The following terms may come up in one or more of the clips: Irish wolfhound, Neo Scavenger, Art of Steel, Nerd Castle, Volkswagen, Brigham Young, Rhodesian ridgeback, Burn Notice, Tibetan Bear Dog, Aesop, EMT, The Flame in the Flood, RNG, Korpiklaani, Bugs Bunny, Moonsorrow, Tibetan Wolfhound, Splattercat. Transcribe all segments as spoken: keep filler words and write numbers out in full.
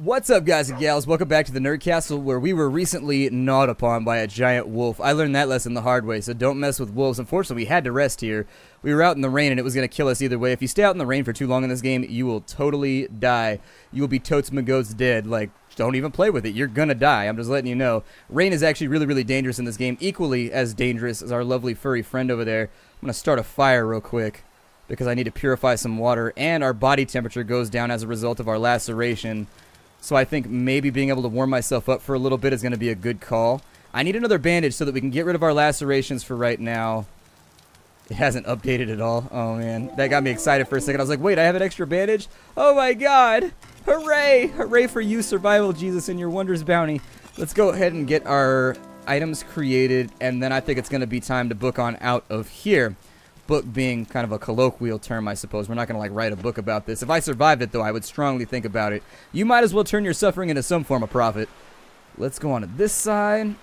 What's up, guys and gals? Welcome back to the Nerd Castle, where we were recently gnawed upon by a giant wolf. I learned that lesson the hard way, so don't mess with wolves. Unfortunately, we had to rest here. We were out in the rain, and it was going to kill us either way. If you stay out in the rain for too long in this game, you will totally die. You will be totes my goats dead. Like, don't even play with it. You're going to die. I'm just letting you know. Rain is actually really, really dangerous in this game, equally as dangerous as our lovely furry friend over there. I'm going to start a fire real quick, because I need to purify some water, and our body temperature goes down as a result of our laceration. So I think maybe being able to warm myself up for a little bit is going to be a good call. I need another bandage so that we can get rid of our lacerations for right now. It hasn't updated at all. Oh, man. That got me excited for a second. I was like, wait, I have an extra bandage? Oh, my God. Hooray. Hooray for you, Survival Jesus, and your wondrous bounty. Let's go ahead and get our items created, and then I think it's going to be time to book on out of here. Book being kind of a colloquial term, I suppose. We're not going to, like, write a book about this. If I survived it, though, I would strongly think about it. You might as well turn your suffering into some form of profit. Let's go on to this side.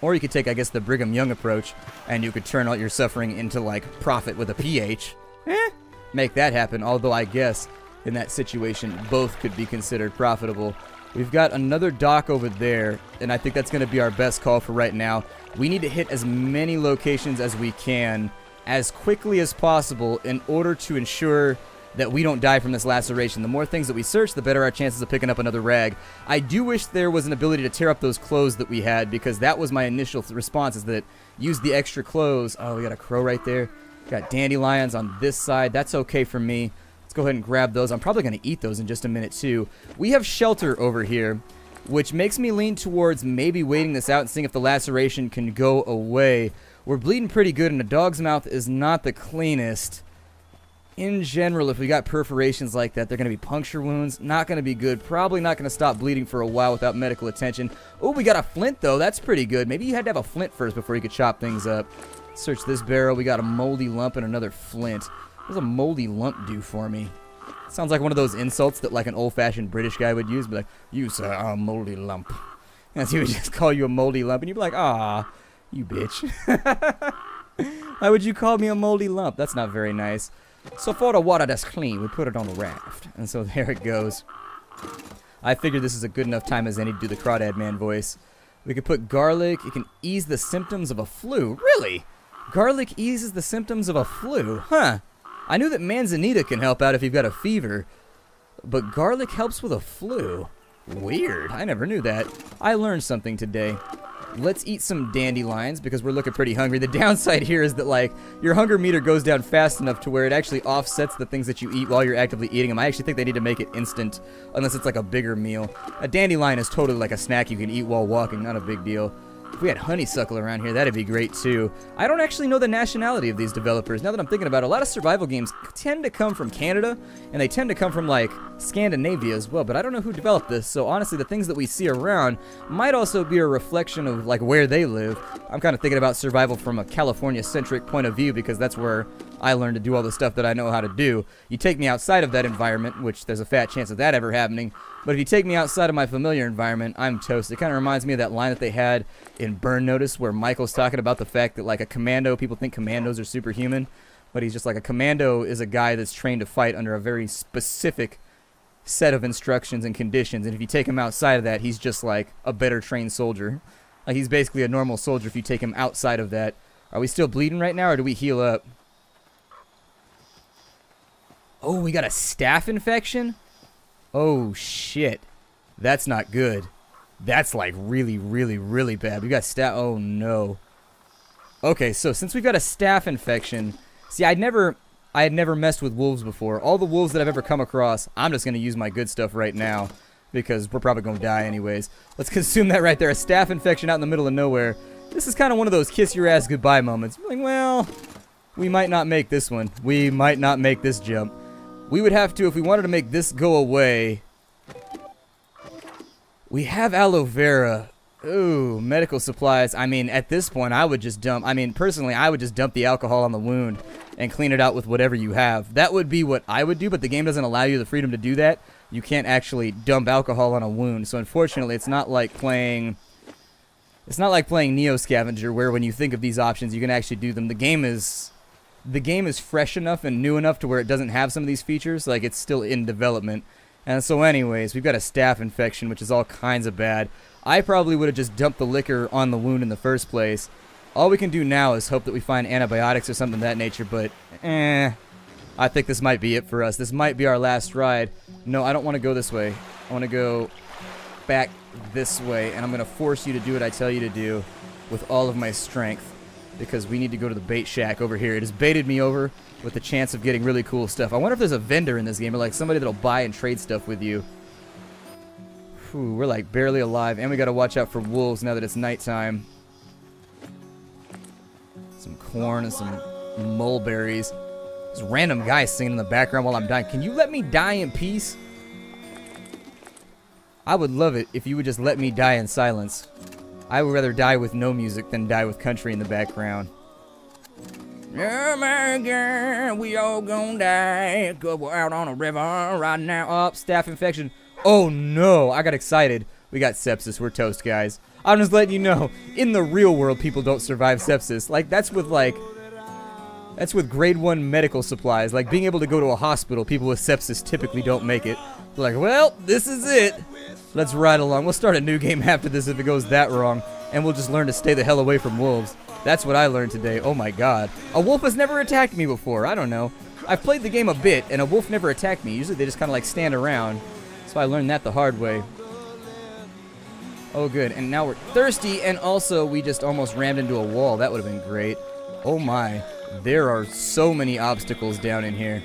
Or you could take, I guess, the Brigham Young approach, and you could turn all your suffering into, like, profit with a P H. Eh? Make that happen, although I guess in that situation both could be considered profitable. We've got another dock over there, and I think that's going to be our best call for right now. We need to hit as many locations as we can as quickly as possible in order to ensure that we don't die from this laceration. The more things that we search, the better our chances of picking up another rag. I do wish there was an ability to tear up those clothes that we had, because that was my initial response, is that use the extra clothes. Oh, we got a crow right there. Got dandelions on this side. That's okay for me. Let's go ahead and grab those. I'm probably going to eat those in just a minute, too. We have shelter over here, which makes me lean towards maybe waiting this out and seeing if the laceration can go away. We're bleeding pretty good, and a dog's mouth is not the cleanest. In general, if we got perforations like that, they're going to be puncture wounds. Not going to be good. Probably not going to stop bleeding for a while without medical attention. Oh, we got a flint, though. That's pretty good. Maybe you had to have a flint first before you could chop things up. Search this barrel. We got a moldy lump and another flint. What does a moldy lump do for me? Sounds like one of those insults that, like, an old-fashioned British guy would use. Be like, you, sir, are a moldy lump. And so he would just call you a moldy lump, and you'd be like, ah. You bitch. Why would you call me a moldy lump? That's not very nice. So for the water that's clean, we put it on a raft. And so there it goes. I figured this is a good enough time as any to do the Crawdad Man voice. We could put garlic. It can ease the symptoms of a flu. Really? Garlic eases the symptoms of a flu. Huh. I knew that manzanita can help out if you've got a fever. But garlic helps with a flu. Weird. I never knew that. I learned something today. Let's eat some dandelions, because we're looking pretty hungry. The downside here is that, like, your hunger meter goes down fast enough to where it actually offsets the things that you eat while you're actively eating them. I actually think they need to make it instant, unless it's, like, a bigger meal. A dandelion is totally like a snack you can eat while walking, not a big deal. If we had honeysuckle around here, that'd be great, too. I don't actually know the nationality of these developers. Now that I'm thinking about it, a lot of survival games tend to come from Canada, and they tend to come from, like, Scandinavia as well, but I don't know who developed this, so honestly, the things that we see around might also be a reflection of, like, where they live. I'm kind of thinking about survival from a California-centric point of view, because that's where I learned to do all the stuff that I know how to do. You take me outside of that environment, which there's a fat chance of that ever happening, but if you take me outside of my familiar environment, I'm toast. It kind of reminds me of that line that they had in Burn Notice where Michael's talking about the fact that, like, a commando, people think commandos are superhuman, but he's just like, a commando is a guy that's trained to fight under a very specific set of instructions and conditions, and if you take him outside of that, he's just like a better trained soldier. Like, he's basically a normal soldier if you take him outside of that. Are we still bleeding right now, or do we heal up? Oh, we got a staph infection? Oh, shit. That's not good. That's, like, really, really, really bad. We got staph. Oh, no. Okay, so since we've got a staph infection... See, I'd never... I had never messed with wolves before. All the wolves that I've ever come across, I'm just going to use my good stuff right now, because we're probably going to die anyways. Let's consume that right there. A staph infection out in the middle of nowhere. This is kind of one of those kiss-your-ass-goodbye moments. Like, well, we might not make this one. We might not make this jump. We would have to, if we wanted to make this go away, we have aloe vera. Ooh, medical supplies. I mean, at this point, I would just dump, I mean, personally, I would just dump the alcohol on the wound and clean it out with whatever you have. That would be what I would do, but the game doesn't allow you the freedom to do that. You can't actually dump alcohol on a wound, so unfortunately, it's not like playing... It's not like playing Neo Scavenger, where when you think of these options, you can actually do them. The game is... The game is fresh enough and new enough to where it doesn't have some of these features. Like, it's still in development. And so anyways, we've got a staph infection, which is all kinds of bad. I probably would have just dumped the liquor on the wound in the first place. All we can do now is hope that we find antibiotics or something of that nature, but eh. I think this might be it for us. This might be our last ride. No, I don't want to go this way. I want to go back this way, and I'm going to force you to do what I tell you to do with all of my strength, because we need to go to the bait shack over here. It has baited me over with the chance of getting really cool stuff. I wonder if there's a vendor in this game, or like somebody that'll buy and trade stuff with you. Whew, we're like barely alive, and we got to watch out for wolves now that it's nighttime. Some corn and some mulberries. This random guy singing in the background while I'm dying. Can you let me die in peace? I would love it if you would just let me die in silence. I would rather die with no music than die with country in the background. Oh my God, we all gonna die. Cause we're out on a river right now. Oh, staph infection. Oh no, I got excited. We got sepsis, we're toast, guys. I'm just letting you know, in the real world, people don't survive sepsis. Like, that's with like, that's with grade one medical supplies. Like, being able to go to a hospital, people with sepsis typically don't make it. They're like, well, this is it. Let's ride along. We'll start a new game after this if it goes that wrong, and we'll just learn to stay the hell away from wolves. That's what I learned today. Oh my God. A wolf has never attacked me before. I don't know. I've played the game a bit, and a wolf never attacked me. Usually they just kind of like stand around, so I learned that the hard way. Oh good, and now we're thirsty, and also we just almost rammed into a wall. That would have been great. Oh my. There are so many obstacles down in here.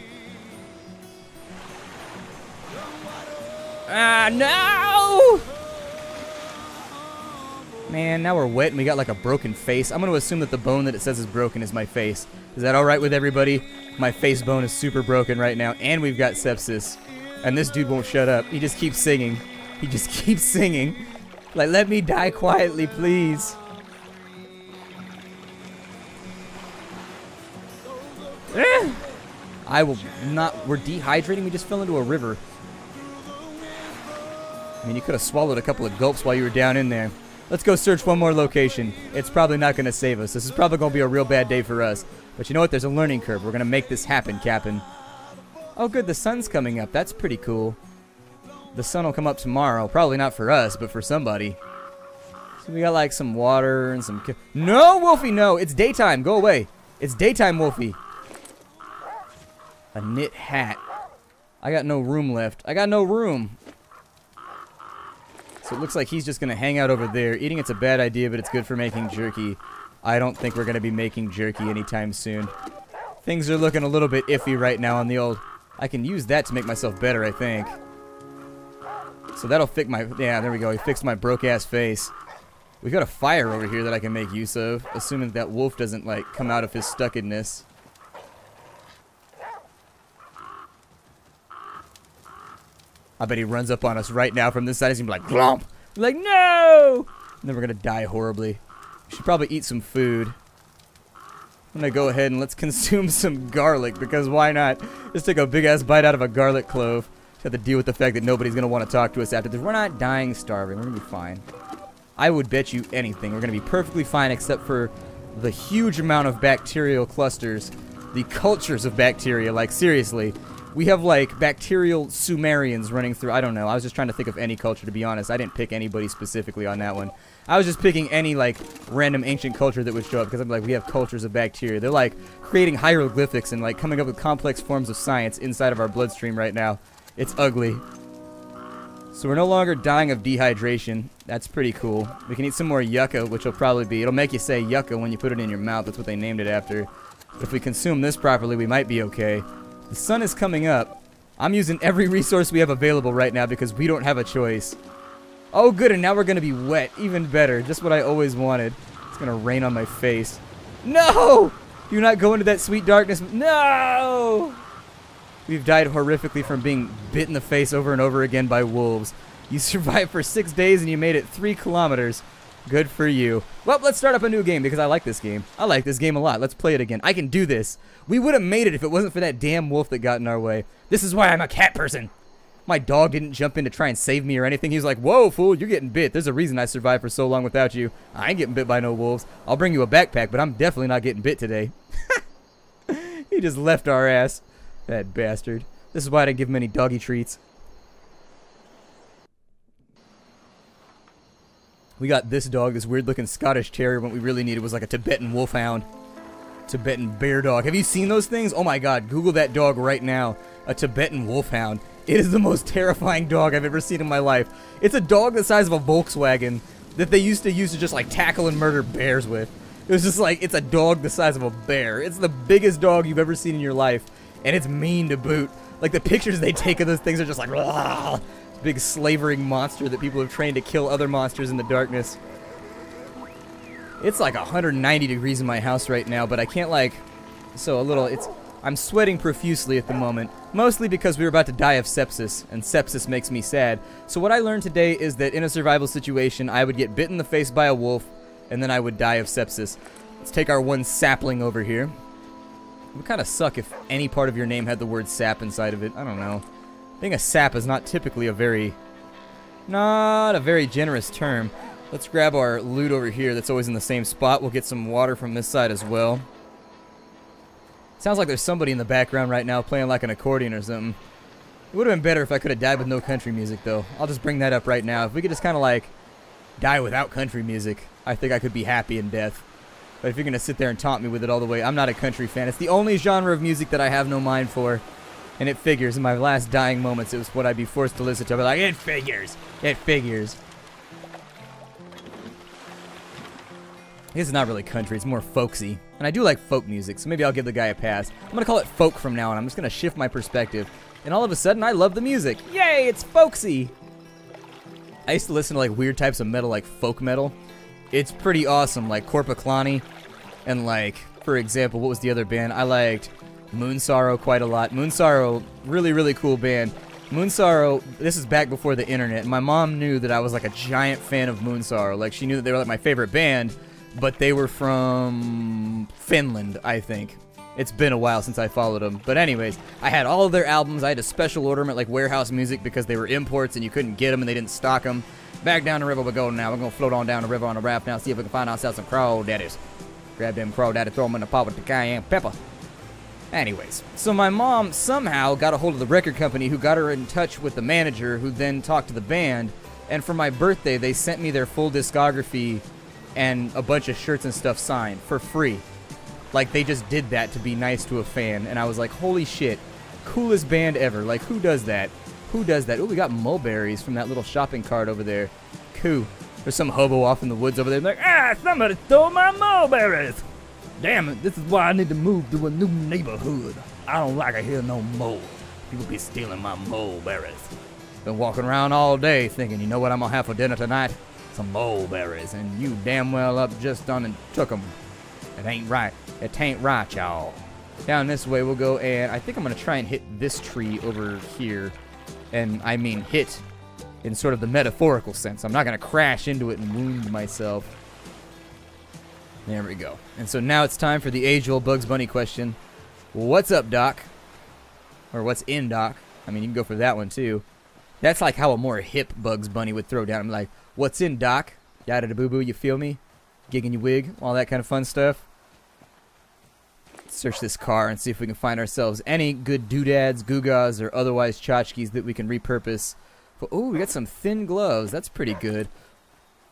Ah, no! Man, now we're wet and we got like a broken face. I'm gonna assume that the bone that it says is broken is my face. Is that alright with everybody? My face bone is super broken right now, and we've got sepsis. And this dude won't shut up. He just keeps singing. He just keeps singing. Like, let me die quietly, please. Ah! I will not. We're dehydrating. We just fell into a river. I mean, you could have swallowed a couple of gulps while you were down in there. Let's go search one more location. It's probably not going to save us. This is probably going to be a real bad day for us. But you know what? There's a learning curve. We're going to make this happen, Captain. Oh, good. The sun's coming up. That's pretty cool. The sun will come up tomorrow. Probably not for us, but for somebody. So we got, like, some water and some... No, Wolfie, no! It's daytime. Go away. It's daytime, Wolfie. A knit hat. I got no room left. I got no room. So it looks like he's just going to hang out over there. Eating it's a bad idea, but it's good for making jerky. I don't think we're going to be making jerky anytime soon. Things are looking a little bit iffy right now on the old... I can use that to make myself better, I think. So that'll fix my... Yeah, there we go. He fixed my broke-ass face. We've got a fire over here that I can make use of, assuming that wolf doesn't, like, come out of his stuckedness. I bet he runs up on us right now from this side. He's going to be like, glomp. We're like, no! And then we're going to die horribly. We should probably eat some food. I'm going to go ahead and let's consume some garlic, because why not? Let's take a big-ass bite out of a garlic clove. Just have to deal with the fact that nobody's going to want to talk to us after this. We're not dying starving. We're going to be fine. I would bet you anything. We're going to be perfectly fine, except for the huge amount of bacterial clusters. The cultures of bacteria. Like, seriously. We have, like, bacterial Sumerians running through. I don't know. I was just trying to think of any culture, to be honest. I didn't pick anybody specifically on that one. I was just picking any, like, random ancient culture that would show up, because I'm like, we have cultures of bacteria. They're, like, creating hieroglyphics and, like, coming up with complex forms of science inside of our bloodstream right now. It's ugly. So we're no longer dying of dehydration. That's pretty cool. We can eat some more yucca, which will probably be... It'll make you say yucca when you put it in your mouth. That's what they named it after. But if we consume this properly, we might be okay. The sun is coming up. I'm using every resource we have available right now because we don't have a choice. Oh good, and now we're going to be wet. Even better. Just what I always wanted. It's going to rain on my face. No! Do not go into that sweet darkness. No! We've died horrifically from being bit in the face over and over again by wolves. You survived for six days and you made it three kilometers. Good for you. Well, let's start up a new game because I like this game. I like this game a lot. Let's play it again. I can do this. We would have made it if it wasn't for that damn wolf that got in our way. This is why I'm a cat person. My dog didn't jump in to try and save me or anything. He was like, whoa, fool, you're getting bit. There's a reason I survived for so long without you. I ain't getting bit by no wolves. I'll bring you a backpack, but I'm definitely not getting bit today. He just left our ass. That bastard. This is why I didn't give him any doggy treats. We got this dog, this weird-looking Scottish Terrier, when we really needed was like a Tibetan Wolfhound. Tibetan Bear Dog. Have you seen those things? Oh my god, Google that dog right now. A Tibetan Wolfhound. It is the most terrifying dog I've ever seen in my life. It's a dog the size of a Volkswagen that they used to use to just like tackle and murder bears with. It was just like, it's a dog the size of a bear. It's the biggest dog you've ever seen in your life, and it's mean to boot. Like the pictures they take of those things are just like, rah! Big slavering monster that people have trained to kill other monsters in the darkness. It's like one hundred ninety degrees in my house right now, but I can't like... So a little... It's. I'm sweating profusely at the moment, mostly because we were about to die of sepsis, and sepsis makes me sad. So what I learned today is that in a survival situation, I would get bit in the face by a wolf, and then I would die of sepsis. Let's take our one sapling over here. It would kind of suck if any part of your name had the word sap inside of it. I don't know. Being a sap is not typically a very... Not a very generous term. Let's grab our loot over here that's always in the same spot. We'll get some water from this side as well. Sounds like there's somebody in the background right now playing like an accordion or something. It would have been better if I could have died with no country music, though. I'll just bring that up right now. If we could just kind of like die without country music, I think I could be happy in death. But if you're going to sit there and taunt me with it all the way, I'm not a country fan. It's the only genre of music that I have no mind for. And it figures. In my last dying moments, it was what I'd be forced to listen to. I'd be like, it figures. It figures. It's not really country. It's more folksy. And I do like folk music, so maybe I'll give the guy a pass. I'm going to call it folk from now on. I'm just going to shift my perspective. And all of a sudden, I love the music. Yay, it's folksy. I used to listen to like weird types of metal, like folk metal. It's pretty awesome, like Korpiklaani. And like, for example, what was the other band? I liked... Moonsorrow quite a lot. Moonsorrow, really, really cool band. Moonsorrow, this is back before the internet. My mom knew that I was like a giant fan of Moonsorrow. Like, she knew that they were like my favorite band, but they were from Finland, I think. It's been a while since I followed them. But anyways, I had all of their albums. I had a special order them at like Warehouse Music because they were imports and you couldn't get them and they didn't stock them. Back down the river we go now. We're going to float on down the river on a raft now, see if we can find ourselves some crawdaddies. Grab them crawdaddies, throw them in the pot with the cayenne pepper. Anyways, so my mom somehow got a hold of the record company who got her in touch with the manager who then talked to the band, and for my birthday they sent me their full discography and a bunch of shirts and stuff signed for free. Like, they just did that to be nice to a fan, and I was like, holy shit, coolest band ever. Like, who does that? Who does that? Ooh, we got mulberries from that little shopping cart over there. Cool. There's some hobo off in the woods over there. I'm like, ah, somebody stole my mulberries! Damn it, this is why I need to move to a new neighborhood. I don't like it here no more. People be stealing my mulberries. Been walking around all day thinking, you know what I'm gonna have for dinner tonight? Some mulberries, and you damn well up just done and took them. It ain't right. It ain't right, y'all. Down this way we'll go, and I think I'm gonna try and hit this tree over here. And I mean hit in sort of the metaphorical sense. I'm not gonna crash into it and wound myself. There we go. And so now it's time for the age-old Bugs Bunny question. What's up, Doc? Or what's in, Doc? I mean, you can go for that one, too. That's like how a more hip Bugs Bunny would throw down. I'm like, what's in, Doc? Yada-da-boo-boo, you feel me? Gigging your wig, all that kind of fun stuff. Let's search this car and see if we can find ourselves any good doodads, gewgaws, or otherwise tchotchkes that we can repurpose. Oh, we got some thin gloves. That's pretty good.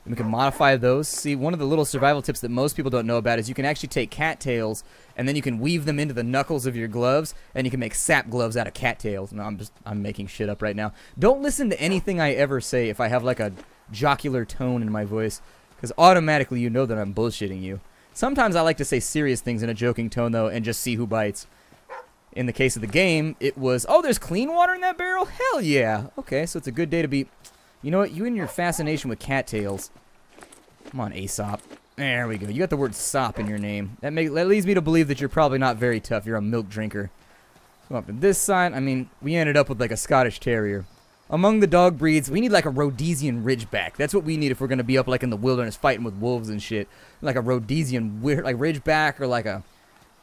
We can modify those. See, one of the little survival tips that most people don't know about is you can actually take cattails and then you can weave them into the knuckles of your gloves and you can make sap gloves out of cattails. No, I'm just, I'm making shit up right now. Don't listen to anything I ever say if I have like a jocular tone in my voice, because automatically you know that I'm bullshitting you. Sometimes I like to say serious things in a joking tone though and just see who bites. In the case of the game, it was, oh, there's clean water in that barrel? Hell yeah! Okay, so it's a good day to be... You know what? You and your fascination with cattails. Come on, Aesop. There we go. You got the word sop in your name. That, may, that leads me to believe that you're probably not very tough. You're a milk drinker. So up to this side, I mean, we ended up with like a Scottish Terrier. Among the dog breeds, we need like a Rhodesian ridgeback. That's what we need if we're going to be up like in the wilderness fighting with wolves and shit. Like a Rhodesian weird, like ridgeback, or like a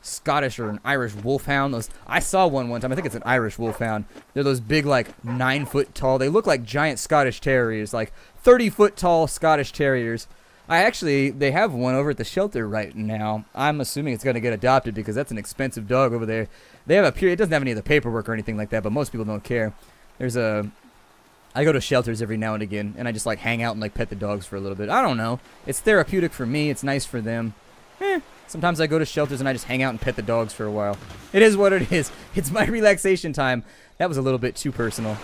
Scottish or an Irish wolfhound. Those, I saw one one time. I think it's an Irish wolfhound. They're those big, like, nine foot tall. They look like giant Scottish Terriers, like thirty foot tall Scottish Terriers. I actually, they have one over at the shelter right now. I'm assuming it's going to get adopted because that's an expensive dog over there. They have a period. It doesn't have any of the paperwork or anything like that, but most people don't care. There's a I go to shelters every now and again, and I just, like, hang out and, like, pet the dogs for a little bit. I don't know. It's therapeutic for me. It's nice for them. Eh. Sometimes I go to shelters and I just hang out and pet the dogs for a while. It is what it is. It's my relaxation time. That was a little bit too personal.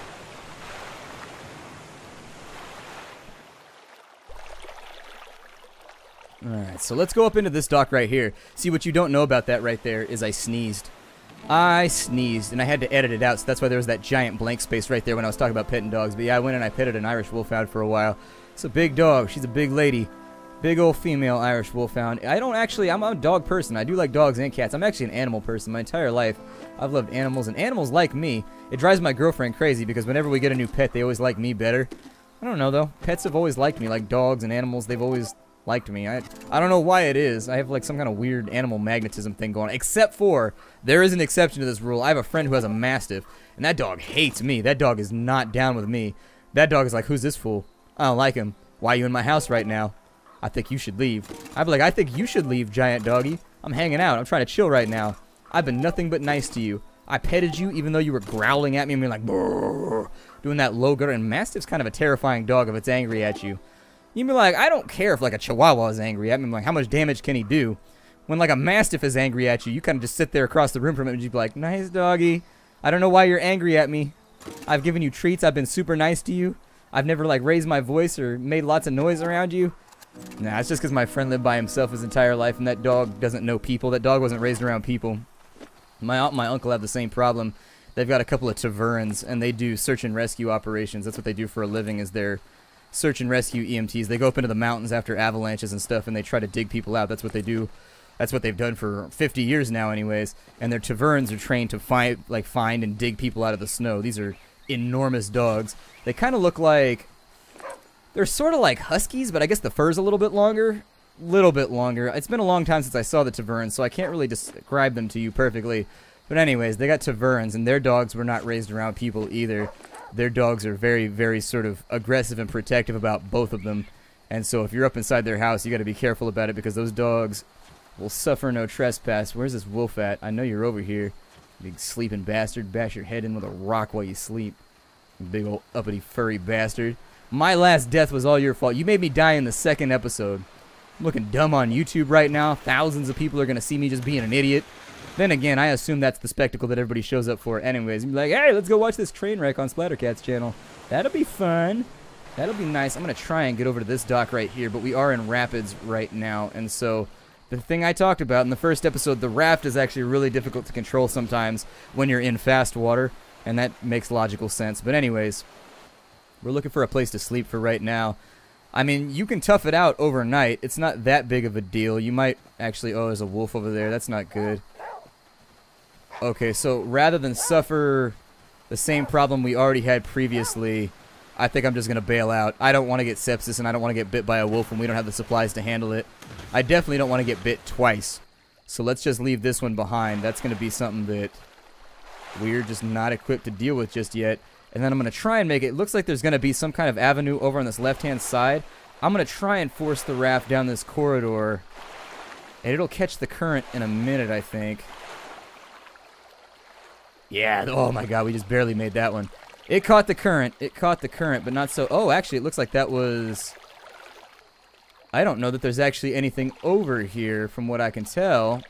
Alright, so let's go up into this dock right here. See, what you don't know about that right there is I sneezed. I sneezed, and I had to edit it out, so that's why there was that giant blank space right there when I was talking about petting dogs. But yeah, I went and I petted an Irish wolfhound for a while. It's a big dog. She's a big lady. Big old female Irish wolfhound. I don't actually, I'm a dog person. I do like dogs and cats. I'm actually an animal person. My entire life, I've loved animals, and animals like me. It drives my girlfriend crazy because whenever we get a new pet, they always like me better. I don't know, though. Pets have always liked me, like dogs and animals. They've always liked me. I, I don't know why it is. I have, like, some kind of weird animal magnetism thing going on, except for there is an exception to this rule. I have a friend who has a Mastiff, and that dog hates me. That dog is not down with me. That dog is like, who's this fool? I don't like him. Why are you in my house right now? I think you should leave. I'd be like, I think you should leave, giant doggy. I'm hanging out. I'm trying to chill right now. I've been nothing but nice to you. I petted you even though you were growling at me and being like, brrr, doing that low growler. And Mastiff's kind of a terrifying dog if it's angry at you. You'd be like, I don't care if, like, a Chihuahua is angry at me. I'm like, how much damage can he do? When, like, a Mastiff is angry at you, you kind of just sit there across the room from him and you'd be like, nice doggy. I don't know why you're angry at me. I've given you treats. I've been super nice to you. I've never, like, raised my voice or made lots of noise around you. Nah, it's just because my friend lived by himself his entire life, and that dog doesn't know people. That dog wasn't raised around people. My aunt and my uncle have the same problem. They've got a couple of taverns, and they do search and rescue operations. That's what they do for a living, is their search and rescue E M Ts. They go up into the mountains after avalanches and stuff, and they try to dig people out. That's what they do. That's what they've done for fifty years now anyways. And their taverns are trained to find, like, find and dig people out of the snow. These are enormous dogs. They kind of look like... They're sort of like huskies, but I guess the fur's a little bit longer. Little bit longer. It's been a long time since I saw the taverns, so I can't really describe them to you perfectly. But anyways, they got taverns, and their dogs were not raised around people either. Their dogs are very, very sort of aggressive and protective about both of them. And so if you're up inside their house, you got to be careful about it because those dogs will suffer no trespass. Where's this wolf at? I know you're over here. Big sleeping bastard. Bash your head in with a rock while you sleep. Big old uppity furry bastard. My last death was all your fault. You made me die in the second episode. I'm looking dumb on YouTube right now. Thousands of people are going to see me just being an idiot. Then again, I assume that's the spectacle that everybody shows up for anyways. You'd be like, hey, let's go watch this train wreck on Splattercat's channel. That'll be fun. That'll be nice. I'm going to try and get over to this dock right here, but we are in rapids right now. And so the thing I talked about in the first episode, the raft is actually really difficult to control sometimes when you're in fast water, and that makes logical sense. But anyways, we're looking for a place to sleep for right now. I mean, you can tough it out overnight. It's not that big of a deal. You might actually... Oh, there's a wolf over there. That's not good. Okay, so rather than suffer the same problem we already had previously, I think I'm just going to bail out. I don't want to get sepsis, and I don't want to get bit by a wolf when we don't have the supplies to handle it. I definitely don't want to get bit twice. So let's just leave this one behind. That's going to be something that we're just not equipped to deal with just yet. And then I'm going to try and make it. It looks like there's going to be some kind of avenue over on this left-hand side. I'm going to try and force the raft down this corridor, and it'll catch the current in a minute, I think. Yeah, oh my god, we just barely made that one. It caught the current, it caught the current, but not so... Oh, actually, it looks like that was... I don't know that there's actually anything over here, from what I can tell.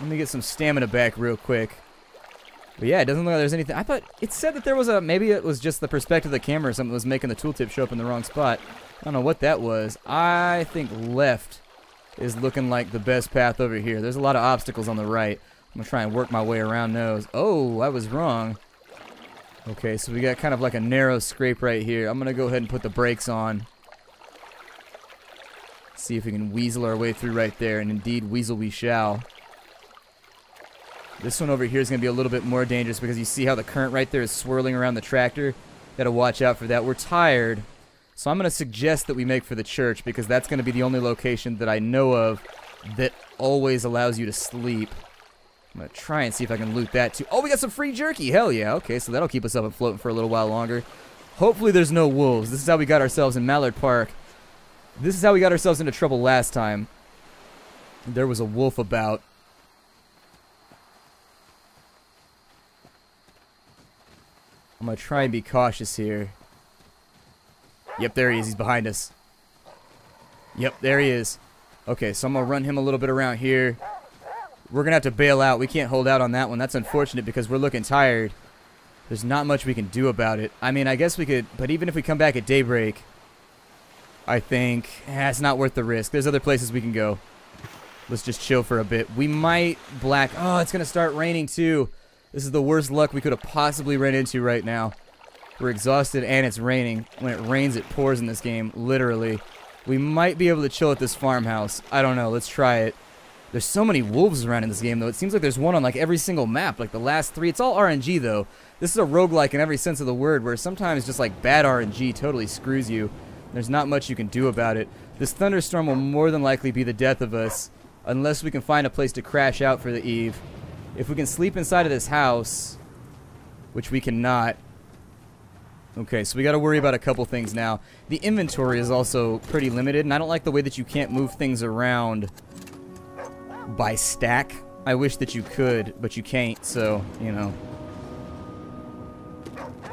Let me get some stamina back real quick. But yeah, it doesn't look like there's anything... I thought it said that there was a... Maybe it was just the perspective of the camera or something that was making the tooltip show up in the wrong spot. I don't know what that was. I think left is looking like the best path over here. There's a lot of obstacles on the right. I'm gonna try and work my way around those. Oh, I was wrong. Okay, so we got kind of like a narrow scrape right here. I'm gonna go ahead and put the brakes on. See if we can weasel our way through right there, and indeed weasel we shall. This one over here is gonna be a little bit more dangerous because you see how the current right there is swirling around the tractor. Gotta watch out for that. We're tired, so I'm gonna suggest that we make for the church because that's gonna be the only location that I know of that always allows you to sleep. I'm going to try and see if I can loot that too. Oh, we got some free jerky. Hell yeah. Okay, so that'll keep us up and floating for a little while longer. Hopefully there's no wolves. This is how we got ourselves in Mallard Park. This is how we got ourselves into trouble last time. There was a wolf about. I'm gonna try and be cautious here. Yep, there he is. He's behind us. Yep, there he is. Okay, so I'm gonna run him a little bit around here. We're gonna have to bail out. We can't hold out on that one. That's unfortunate because we're looking tired. There's not much we can do about it. I mean, I guess we could, but even if we come back at daybreak, I think eh, it's not worth the risk. There's other places we can go. Let's just chill for a bit. We might black... Oh, it's going to start raining, too. This is the worst luck we could have possibly ran into right now. We're exhausted, and it's raining. When it rains, it pours in this game, literally. We might be able to chill at this farmhouse. I don't know. Let's try it. There's so many wolves around in this game, though. It seems like there's one on, like, every single map. Like, the last three. It's all R N G, though. This is a roguelike in every sense of the word, where sometimes just, like, bad R N G totally screws you. There's not much you can do about it. This thunderstorm will more than likely be the death of us, unless we can find a place to crash out for the eve. If we can sleep inside of this house, which we cannot. Okay, so we got to worry about a couple things now. The inventory is also pretty limited, and I don't like the way that you can't move things around by stack. I wish that you could, but you can't, so, you know.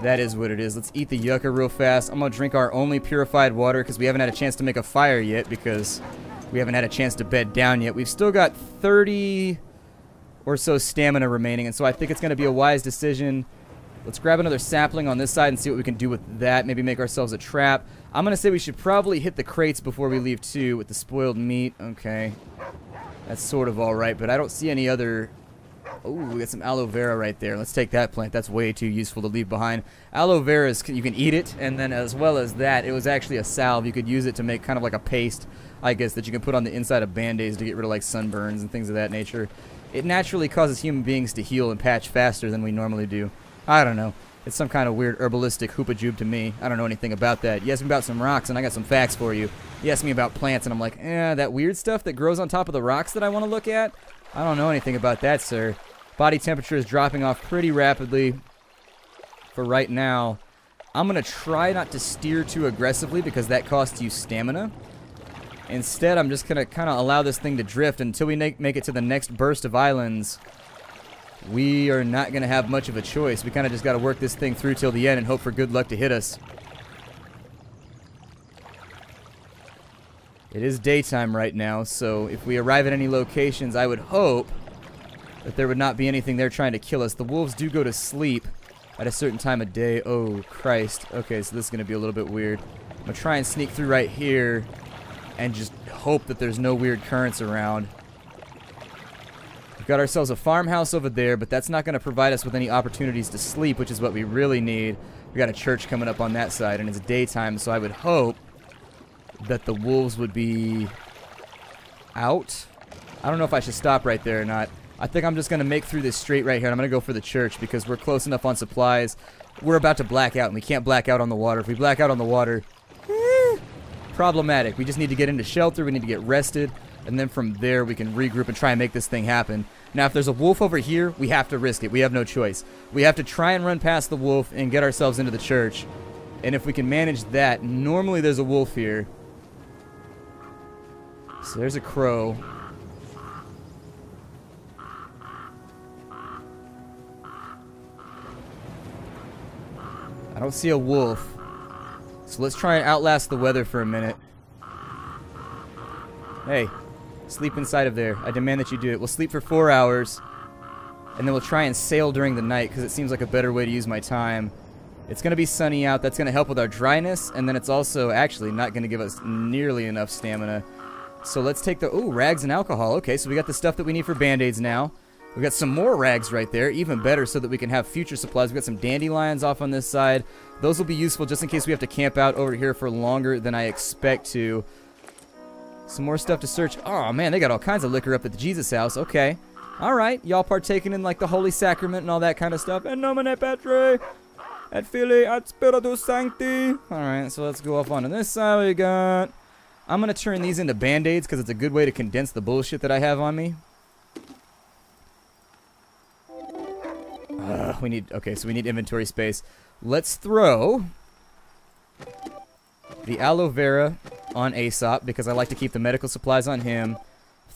That is what it is. Let's eat the yucca real fast. I'm going to drink our only purified water because we haven't had a chance to make a fire yet because we haven't had a chance to bed down yet. We've still got thirty or so stamina remaining, and so I think it's going to be a wise decision. Let's grab another sapling on this side and see what we can do with that. Maybe make ourselves a trap. I'm going to say we should probably hit the crates before we leave too with the spoiled meat. Okay. That's sort of all right, but I don't see any other... Oh, we got some aloe vera right there. Let's take that plant. That's way too useful to leave behind. Aloe vera is, you can eat it, and then as well as that, it was actually a salve. You could use it to make kind of like a paste, I guess, that you can put on the inside of band-aids to get rid of like sunburns and things of that nature. It naturally causes human beings to heal and patch faster than we normally do. I don't know. It's some kind of weird herbalistic hoopajoob to me. I don't know anything about that. You asked me about some rocks, and I got some facts for you. You asked me about plants, and I'm like, eh, that weird stuff that grows on top of the rocks that I want to look at? I don't know anything about that, sir. Body temperature is dropping off pretty rapidly for right now. I'm going to try not to steer too aggressively because that costs you stamina. Instead, I'm just going to kind of allow this thing to drift until we make it to the next burst of islands. We are not going to have much of a choice. We kind of just got to work this thing through till the end and hope for good luck to hit us. It is daytime right now, so if we arrive at any locations, I would hope that there would not be anything there trying to kill us. The wolves do go to sleep at a certain time of day. Oh, Christ. Okay, so this is going to be a little bit weird. I'm going to try and sneak through right here and just hope that there's no weird currents around. We've got ourselves a farmhouse over there, but that's not going to provide us with any opportunities to sleep, which is what we really need. We've got a church coming up on that side, and it's daytime, so I would hope that the wolves would be out. I don't know if I should stop right there or not. I think I'm just going to make through this straight right here, and I'm going to go for the church because we're close enough on supplies. We're about to black out, and we can't black out on the water. If we black out on the water, eh, problematic. We just need to get into shelter. We need to get rested, and then from there we can regroup and try and make this thing happen. Now, if there's a wolf over here, we have to risk it. We have no choice. We have to try and run past the wolf and get ourselves into the church, and if we can manage that, normally there's a wolf here. So there's a crow. I don't see a wolf. So let's try and outlast the weather for a minute. Hey, sleep inside of there. I demand that you do it. We'll sleep for four hours, and then we'll try and sail during the night because it seems like a better way to use my time. It's going to be sunny out. That's going to help with our dryness, and then it's also actually not going to give us nearly enough stamina. So let's take the... Ooh, rags and alcohol. Okay, so we got the stuff that we need for band-aids now. We got some more rags right there, even better, so that we can have future supplies. We got some dandelions off on this side. Those will be useful just in case we have to camp out over here for longer than I expect to. Some more stuff to search. Oh, man, they got all kinds of liquor up at the Jesus house. Okay. All right. Y'all partaking in, like, the Holy Sacrament and all that kind of stuff. En nomine Patri, et Filii, et Spiritus Sancti. All right, so let's go off onto this side. We got... I'm going to turn these into band-aids because it's a good way to condense the bullshit that I have on me. Uh, we need... Okay, so we need inventory space. Let's throw the aloe vera on Aesop because I like to keep the medical supplies on him.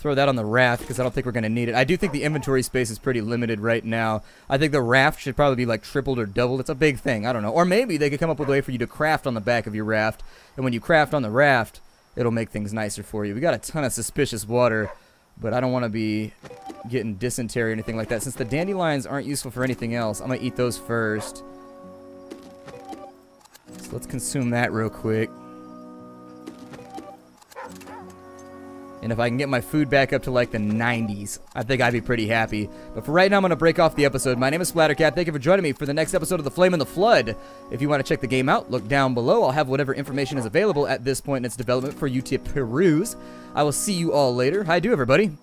Throw that on the raft, because I don't think we're going to need it. I do think the inventory space is pretty limited right now. I think the raft should probably be, like, tripled or doubled. It's a big thing. I don't know. Or maybe they could come up with a way for you to craft on the back of your raft. And when you craft on the raft, it'll make things nicer for you. We got a ton of suspicious water, but I don't want to be getting dysentery or anything like that. Since the dandelions aren't useful for anything else, I'm going to eat those first. So let's consume that real quick. And if I can get my food back up to, like, the nineties, I think I'd be pretty happy. But for right now, I'm going to break off the episode. My name is Splattercat. Thank you for joining me for the next episode of The Flame in the Flood. If you want to check the game out, look down below. I'll have whatever information is available at this point in its development for you to peruse. I will see you all later. Hi, do, everybody.